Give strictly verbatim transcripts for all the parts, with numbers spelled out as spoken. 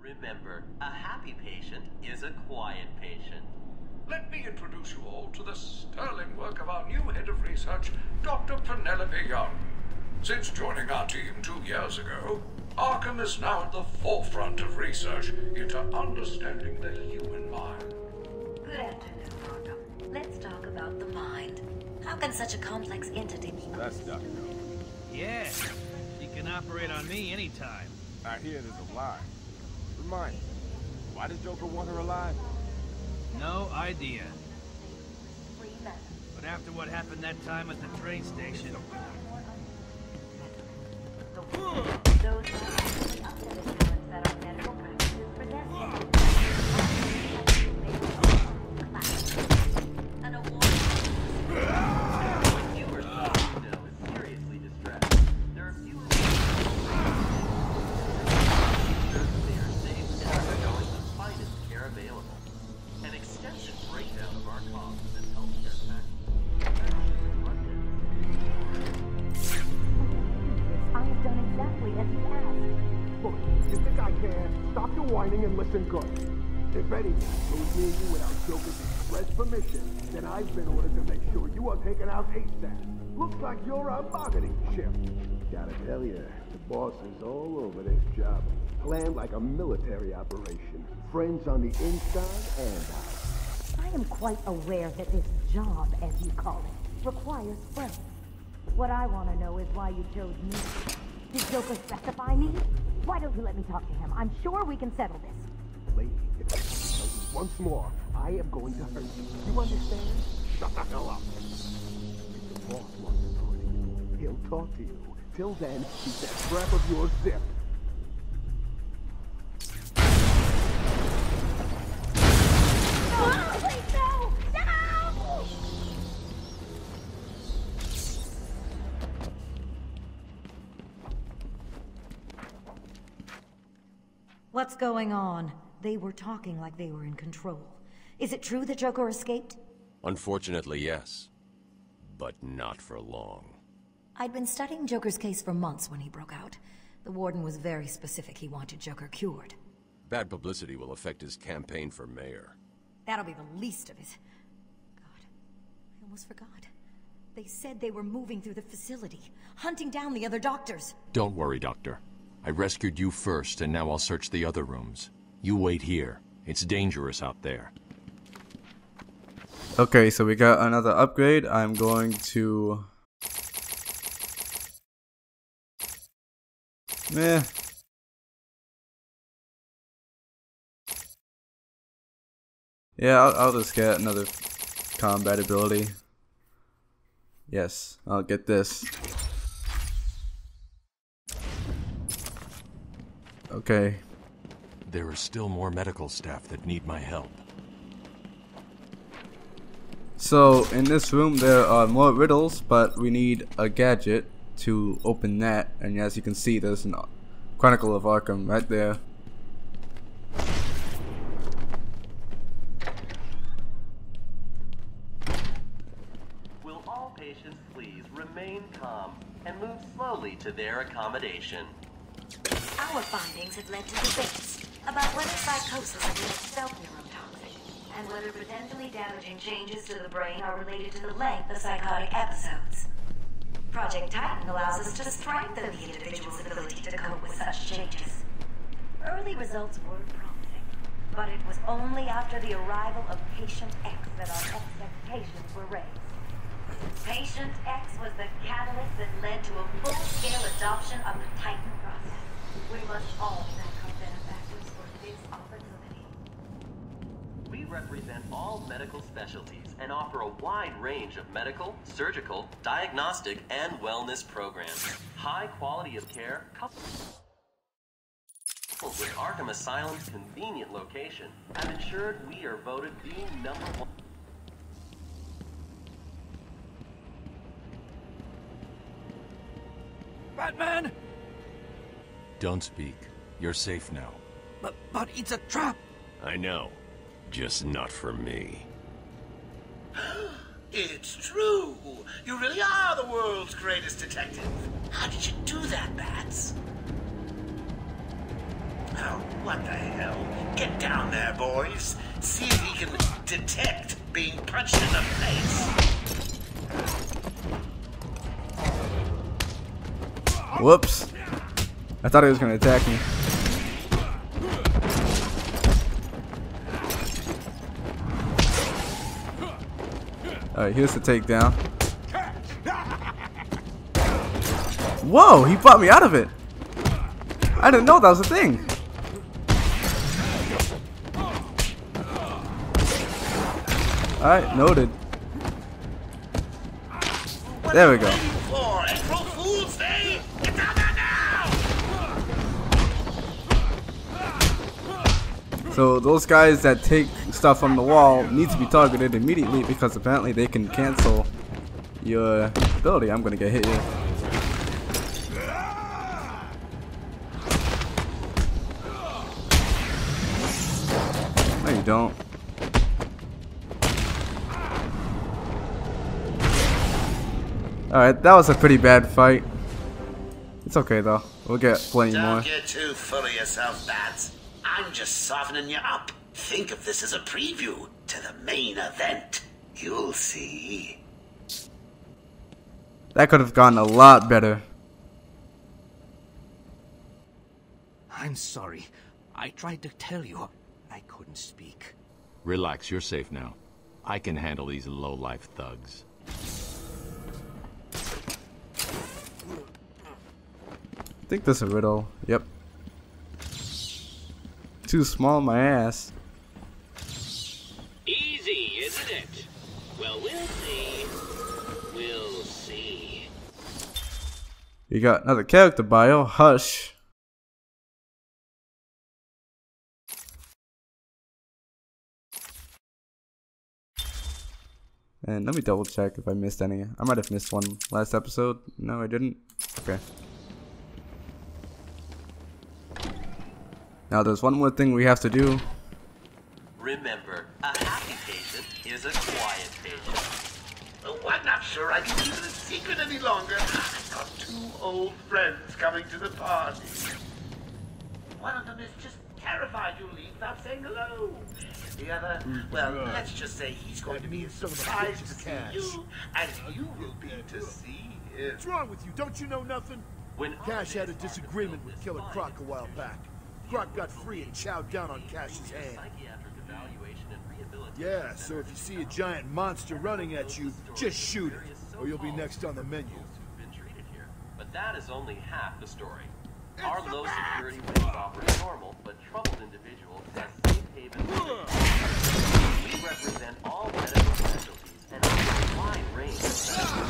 Remember, a happy patient is a quiet patient. Let me introduce you all to the sterling work of our new head of research, Doctor Penelope Young. Since joining our team two years ago, Arkham is now at the forefront of research into understanding the human mind. Good afternoon, Doctor. Let's talk about the mind. How can such a complex entity be... That's Doctor Yeah, she can operate on me anytime. I hear there's a lie. Remind me, why does Joker want her alive? No idea. But after what happened that time at the train station... Those that are medical practices present. Then I've been ordered to make sure you are taken out ASAP. Looks like you're a marketing chip. Gotta tell you, the boss is all over this job. Planned like a military operation. Friends on the inside and out. I am quite aware that this job, as you call it, requires friends. What I want to know is why you chose me. Did Joker specify me? Why don't you let me talk to him? I'm sure we can settle this. Lady, if I tell you once more, I am going to hurt you. You understand? Shut the hell up. If the boss wants to talk to you, he'll talk to you. Till then, keep that crap of yours zipped. What's going on? They were talking like they were in control. Is it true that Joker escaped? Unfortunately, yes. But not for long. I'd been studying Joker's case for months when he broke out. The warden was very specific he wanted Joker cured. Bad publicity will affect his campaign for mayor. That'll be the least of it. God, I almost forgot. They said they were moving through the facility, hunting down the other doctors. Don't worry, Doctor. I rescued you first, and now I'll search the other rooms. You wait here. It's dangerous out there. Okay, so we got another upgrade. I'm going to... Meh. Yeah, I'll, I'll just get another combat ability. Yes, I'll get this. Okay. There are still more medical staff that need my help. So, in this room there are more riddles, but we need a gadget to open that, and as you can see there's a Chronicle of Arkham right there. Will all patients please remain calm and move slowly to their accommodation? Our findings have led to debates about whether psychosis is itself neurotoxic, and whether potentially damaging changes to the brain are related to the length of psychotic episodes. Project Titan allows us to strengthen the individual's ability to cope with such changes. Early results were promising, but it was only after the arrival of Patient X that our expectations were raised. Patient X was the catalyst that led to a full-scale adoption of the Titan process. We must all thank our benefactors for this opportunity. We represent all medical specialties and offer a wide range of medical, surgical, diagnostic, and wellness programs. High quality of care coupled with Arkham Asylum's convenient location have ensured we are voted the number one. Batman! Don't speak. You're safe now. But, but it's a trap! I know. Just not for me. It's true! You really are the world's greatest detective! How did you do that, Bats? How What the hell? Get down there, boys. See if he can detect being punched in the face. Whoops. I thought he was going to attack me. Alright, here's the takedown. Whoa, he fought me out of it. I didn't know that was a thing. Alright, noted. There we go. So those guys that take stuff on the wall need to be targeted immediately because apparently they can cancel your ability. I'm gonna get hit here. No, you don't. Alright, that was a pretty bad fight. It's okay though. We'll get plenty more. Don't get too full of yourself, bats. I'm just softening you up. Think of this as a preview to the main event. You'll see. That could have gotten a lot better. I'm sorry. I tried to tell you. I couldn't speak. Relax, you're safe now. I can handle these low-life thugs. I think that's a riddle. Yep. Too small, my ass. Easy, isn't it? Well, we'll see. We'll see. You got another character bio. Hush. And let me double check if I missed any. I might have missed one last episode. No, I didn't. Okay. Now there's one more thing we have to do. Remember, a happy patient is a quiet patient. Oh, I'm not sure I can keep it a secret any longer. I've got two old friends coming to the party. One of them is just terrified you'll leave without saying hello. The other, well, let's just say he's going to be surprised to see you, and you will be to see him. What's wrong with you? Don't you know nothing? When Cash had a disagreement with Killer Croc a while back. Croc got free and chowed down on Cash's hand. Yeah, so if you see a giant monster running at you, just shoot it, or you'll be next on the menu. But that is only half the story. Our low security wings offer normal but troubled individuals as safe haven. We represent all medical specialties and a wide range of surgical,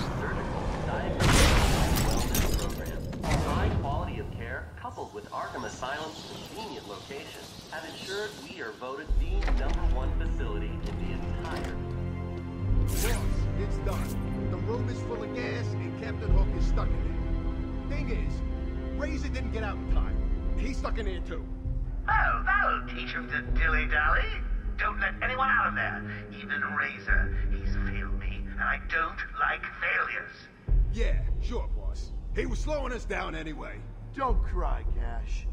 diagnostic, and wellness programs. High quality of care, coupled with Arkham Asylum's convenient location, have ensured we are voted the number one facility in the entire. Well, it's done. The room is full of gas, and Captain Hook is stuck in it. Thing is, Razor didn't get out in time. He's stuck in here too. Oh, that'll teach him to dilly-dally. Don't let anyone out of there. Even Razor. He's failed me, and I don't like failures. Yeah, sure, boss. He was slowing us down anyway. Don't cry, Cash.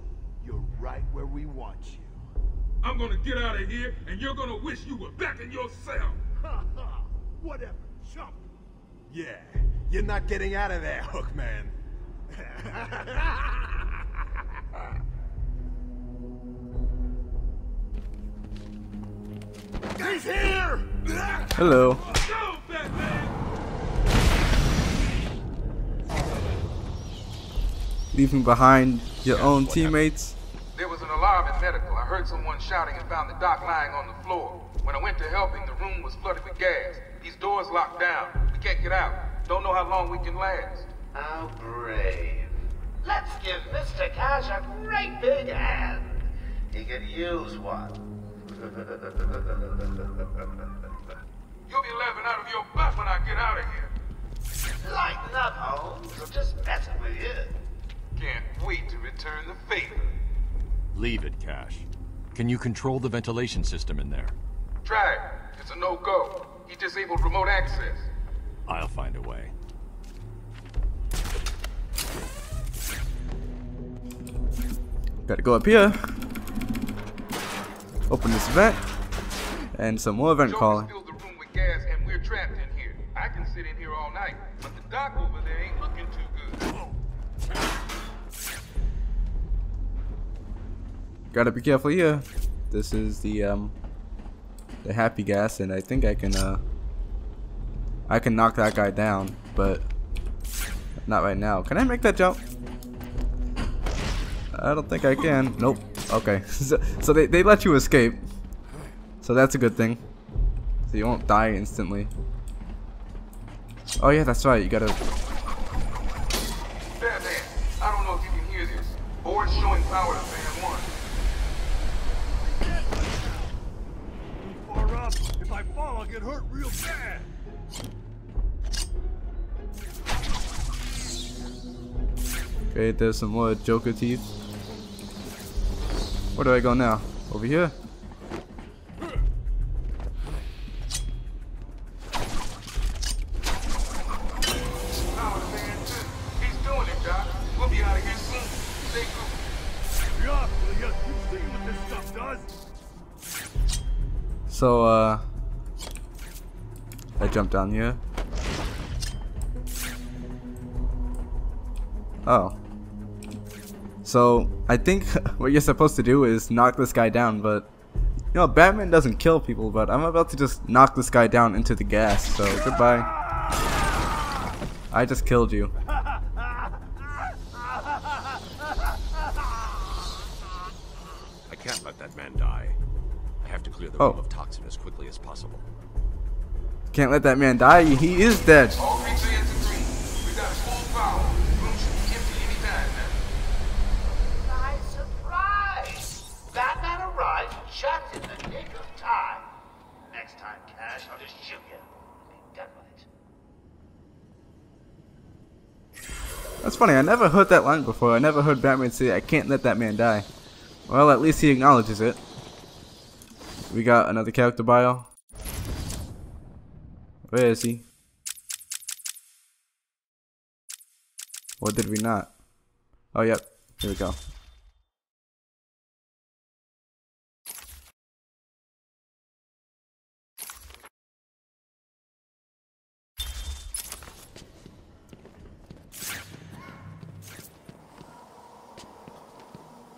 You're right where we want you. I'm gonna get out of here, and you're gonna wish you were back in your cell. Ha ha! Whatever, jump. Yeah, you're not getting out of there, Hookman. He's here! Hello. Go, Batman! Leaving behind your own teammates. There was an alarm at medical. I heard someone shouting and found the doc lying on the floor. When I went to help him, the room was flooded with gas. These doors locked down. We can't get out. Don't know how long we can last. How brave. Let's give Mister Cash a great big hand. He could use one. You'll be laughing out of your butt when I get out of here. Lighten up, Holmes. I'm just messing with you. Can't wait to return the favor. Leave it, Cash. Can you control the ventilation system in there? Try it. It's a no-go. He disabled remote access. I'll find a way. Gotta go up here. Open this vent, and some more vent calling. I can sit in here all night, but the doc over there ain't looking too good. Gotta be careful here. This is the um the happy gas, and I think I can uh I can knock that guy down, but not right now. Can I make that jump? I don't think I can. Nope. Okay. so so they, they let you escape. So that's a good thing. So you won't die instantly. Oh yeah, that's right, you gotta... Batman, I don't know if you can hear this. Board's showing power to fan one. Too far up. If I fall, I'll get hurt real bad. Okay, there's some more Joker teeth. Where do I go now? Over here? So, uh, I jumped down here. Oh. So, I think what you're supposed to do is knock this guy down, but, you know, Batman doesn't kill people, but I'm about to just knock this guy down into the gas, so goodbye. I just killed you. I can't let that man die. I have to clear the oh. room of toxin as quickly as possible. Can't let that man die. He is dead. All three, three, three. We got full power. Room should be empty any time now. Surprise, surprise! Batman arrives just in the nick of time. Next time, Cash, I'll just shoot you. Be done with it. That's funny. I never heard that line before. I never heard Batman say, "I can't let that man die." Well, at least he acknowledges it. We got another character bio. Where is he? Or did we not? Oh, yep. Here we go.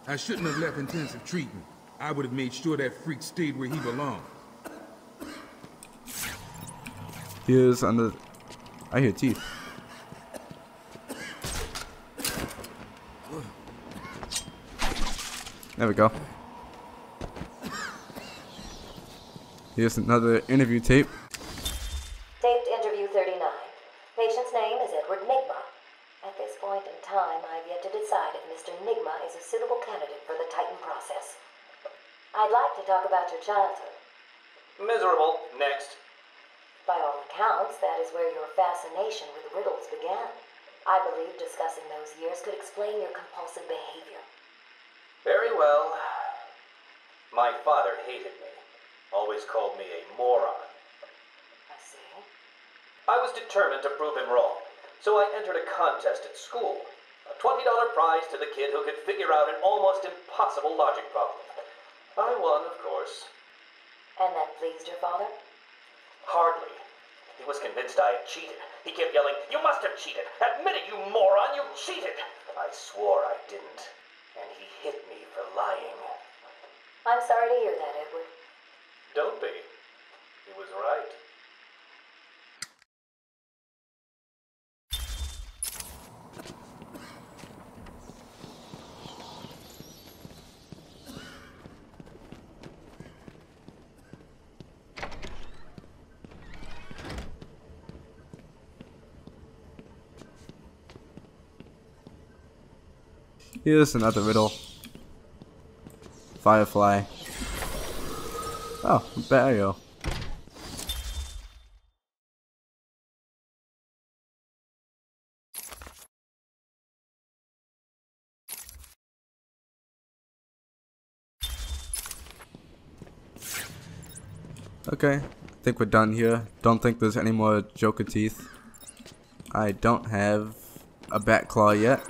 I shouldn't have left intensive treatment. I would have made sure that freak stayed where he belonged. He is under... I hear teeth. There we go. Here's another interview tape. Taped interview thirty-nine. Patient's name is Edward Nigma. At this point in time, I've yet to decide if Mister Nigma is a suitable candidate for the Titan process. I'd like to talk about your childhood. Miserable. Next. By all accounts, that is where your fascination with riddles began. I believe discussing those years could explain your compulsive behavior. Very well. My father hated me. Always called me a moron. I see. I was determined to prove him wrong, so I entered a contest at school. A twenty dollar prize to the kid who could figure out an almost impossible logic problem. I won, of course. And that pleased your father? Hardly. He was convinced I had cheated. He kept yelling, "You must have cheated! Admit it, you moron! You cheated!" I swore I didn't, and he hit me for lying. I'm sorry to hear that, Edward. Don't be. He was right. Here's another riddle. Firefly. Oh, Barrio. Okay, I think we're done here. Don't think there's any more Joker teeth. I don't have a bat claw yet.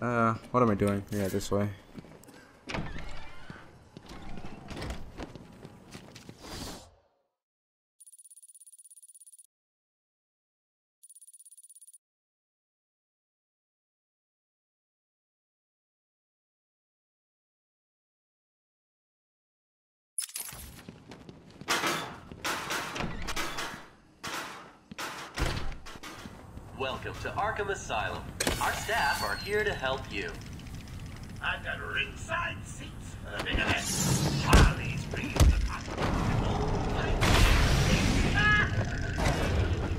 Uh, what am I doing? Yeah, this way. Welcome to Arkham Asylum. Our staff are here to help you. I've got ringside seats. Look at this. Charlie's breathing. Oh, my God.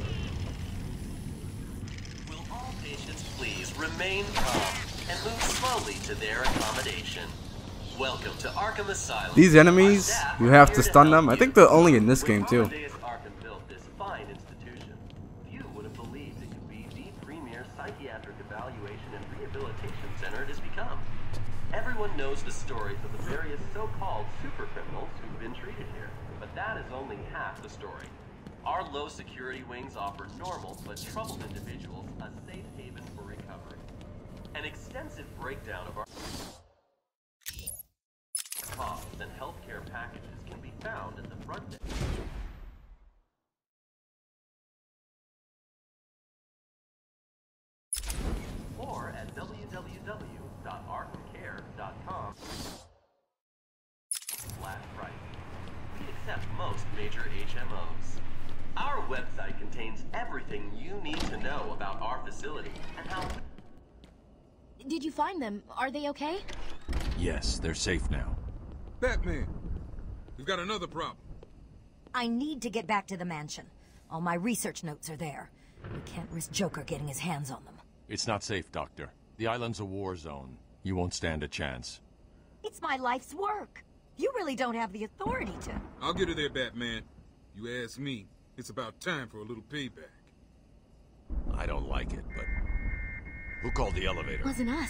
Will all patients please remain calm and move slowly to their accommodation? Welcome to Arkham Asylum. These enemies, you have to stun them. I think they're only in this game, too. Everyone knows the stories of the various so-called super criminals who've been treated here, but that is only half the story. Our low security wings offer normal but troubled individuals a safe haven for recovery. An extensive breakdown of our costs and healthcare packages can be found at the front desk. Or at w w w dot arkham care dot com slash price. We accept most major H M Os. Our website contains everything you need to know about our facility and how... Did you find them? Are they okay? Yes, they're safe now. Batman! We've got another problem. I need to get back to the mansion. All my research notes are there. We can't risk Joker getting his hands on them. It's not safe, Doctor. The island's a war zone. You won't stand a chance. It's my life's work. You really don't have the authority to... I'll get her there, Batman. You ask me, it's about time for a little payback. I don't like it, but... Who called the elevator? It wasn't us.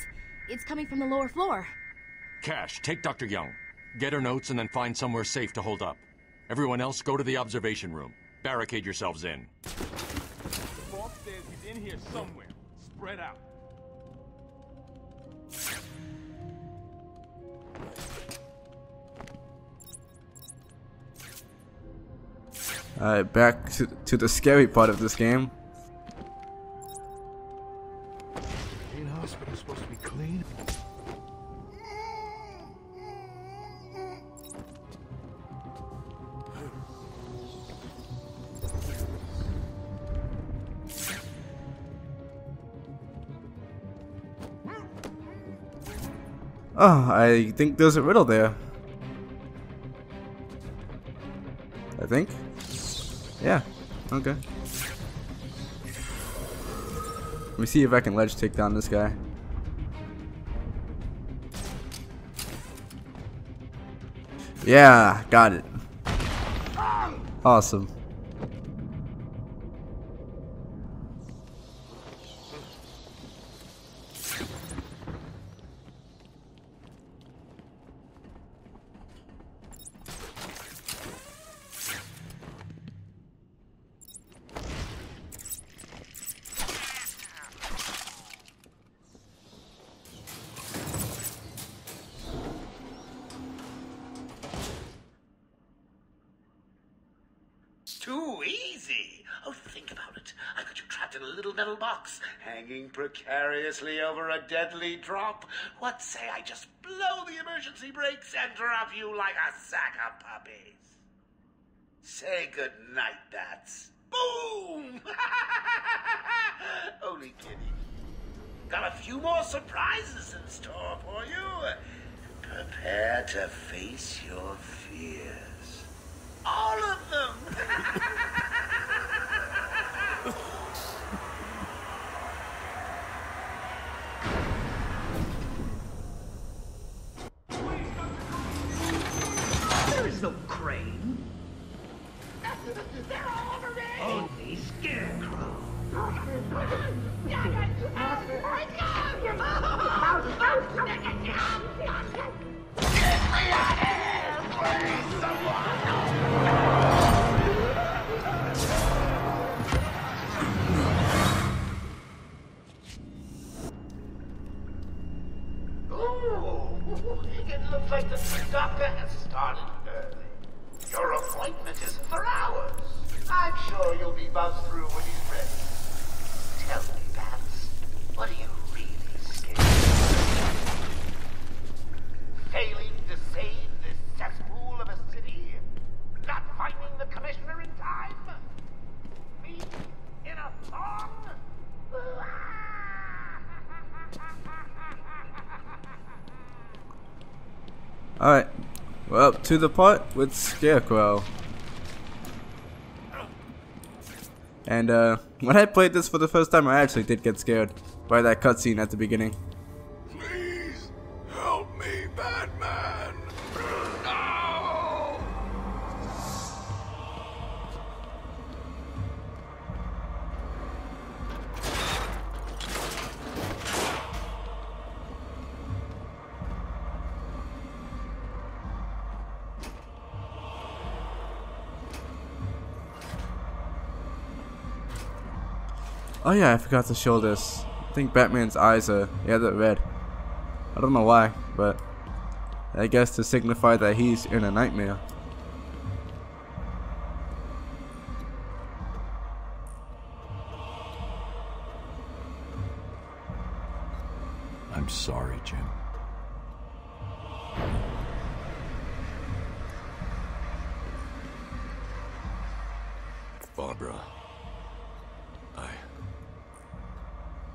It's coming from the lower floor. Cash, take Doctor Young. Get her notes and then find somewhere safe to hold up. Everyone else, go to the observation room. Barricade yourselves in. The boss says he's in here somewhere. Spread out. Alright, back to, to the scary part of this game. Ain't hospital supposed to be clean? Oh, I think there's a riddle there. I think. Yeah, okay. Let me see if I can ledge take down this guy. Yeah, got it. Awesome. Too easy. Oh, think about it. I got you trapped in a little metal box, hanging precariously over a deadly drop. What say I just blow the emergency brakes and drop you like a sack of puppies? Say good night, bats. Boom! Only kidding. Got a few more surprises in store for you. Prepare to face your fears. All of them. There is no crane. They're all over me. Only Scarecrow. Get me out of here, please, someone. It looks like the doctor has started early. Your appointment isn't for hours. I'm sure you'll be buzzed through when he's ready. Tell me, Bats, what are you really scared of? Failing to save this cesspool of a city? Not finding the commissioner in time? Me in a thong? Alright, well, to the part with Scarecrow. And uh, when I played this for the first time, I actually did get scared by that cutscene at the beginning. Please help me, Batman! No! Oh yeah, I forgot to show this. I think Batman's eyes are, yeah, they're red. I don't know why, but I guess to signify that he's in a nightmare. I'm sorry, Jim. Barbara.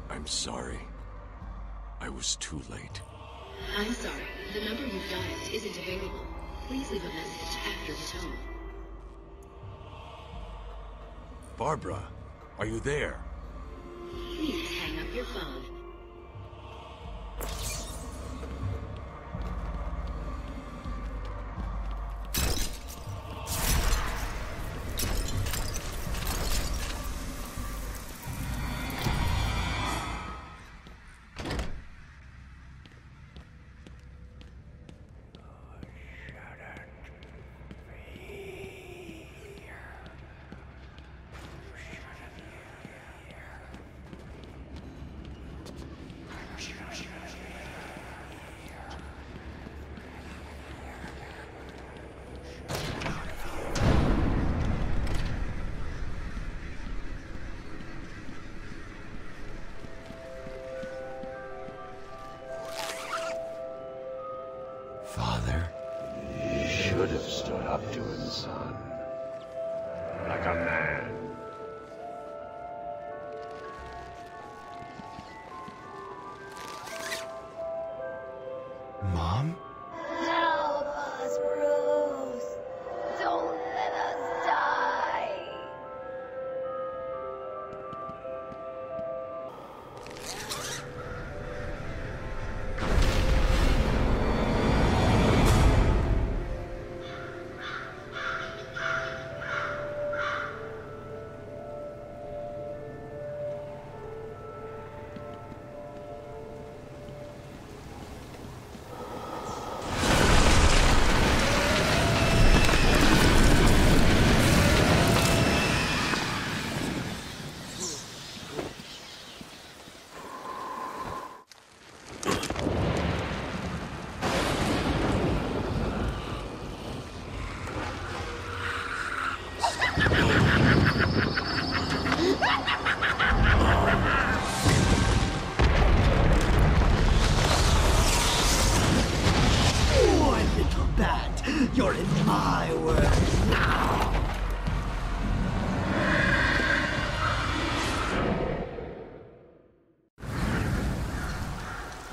I'm sorry. I was too late. I'm sorry. The number you've dialed isn't available. Please leave a message after the tone. Barbara, are you there? Please hang up your phone. Mom? Help us, Bruce! Don't let us die!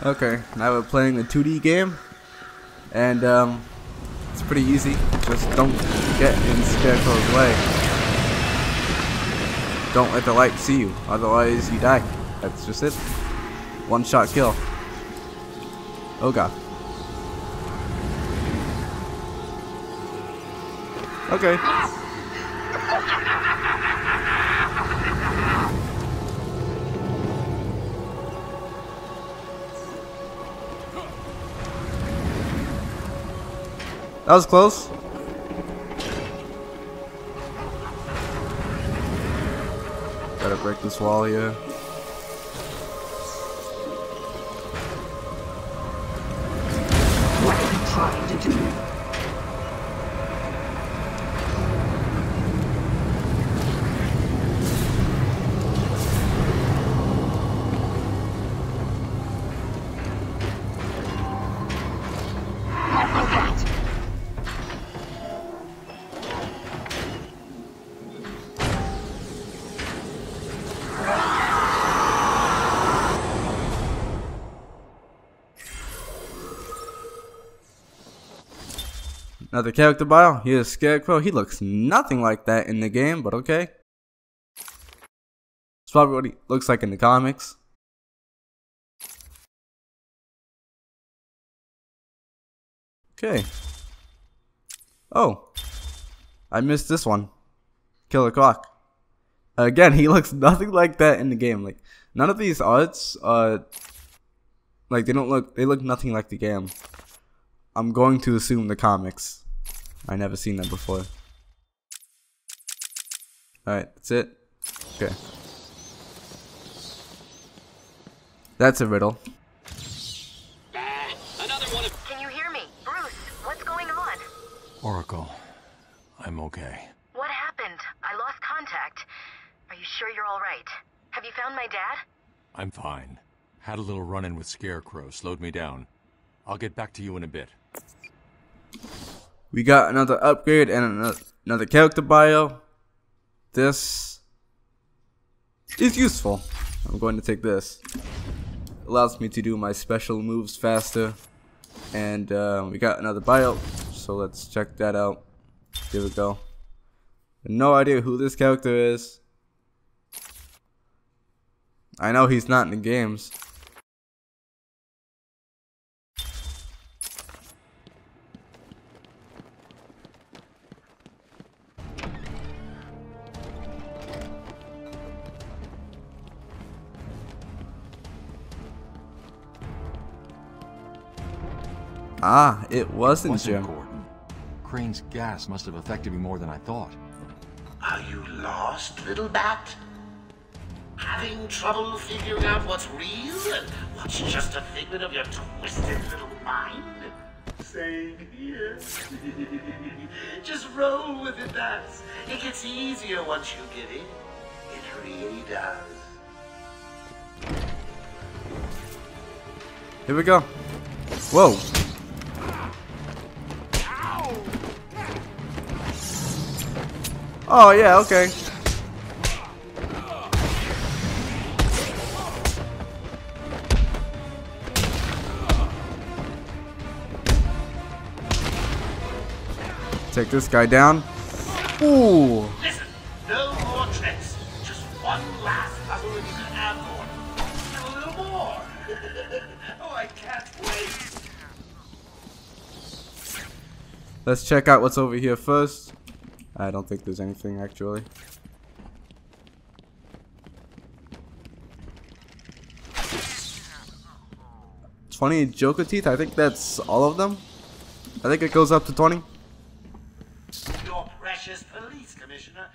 Okay, now we're playing the two D game, and um, it's pretty easy, just don't get in Scarecrow's way. Don't let the light see you, otherwise you die. That's just it. One shot kill. Oh god. Okay. That was close. Gotta break this wall here. Another character bio. Here's Scarecrow. He looks nothing like that in the game, but okay. It's probably what he looks like in the comics. Okay. Oh. I missed this one. Killer Croc. Again, he looks nothing like that in the game. Like, none of these arts uh like they don't look they look nothing like the game. I'm going to assume the comics. I never seen that before. Alright, that's it. Okay. That's a riddle. Can you hear me? Bruce, what's going on? Oracle, I'm okay. What happened? I lost contact. Are you sure you're alright? Have you found my dad? I'm fine. Had a little run-in with Scarecrow, slowed me down. I'll get back to you in a bit. We got another upgrade and another character bio. This is useful. I'm going to take this. Allows me to do my special moves faster. And uh, we got another bio, so let's check that out. Here we go. No idea who this character is. I know he's not in the games. Ah, it wasn't, it wasn't Jim Gordon. Crane's gas must have affected me more than I thought. Are you lost, little bat? Having trouble figuring out what's real and what's just a figment of your twisted little mind? Saying yes. Just roll with it, bats. It gets easier once you get in. It really does. Here we go. Whoa. Oh, yeah, okay. Take this guy down. Ooh. Listen, no more tricks. Just one last puzzle and you can add more. And a little more. Oh, I can't wait. Let's check out what's over here first. I don't think there's anything actually. twenty Joker teeth, I think that's all of them. I think it goes up to twenty. Your precious police commissioner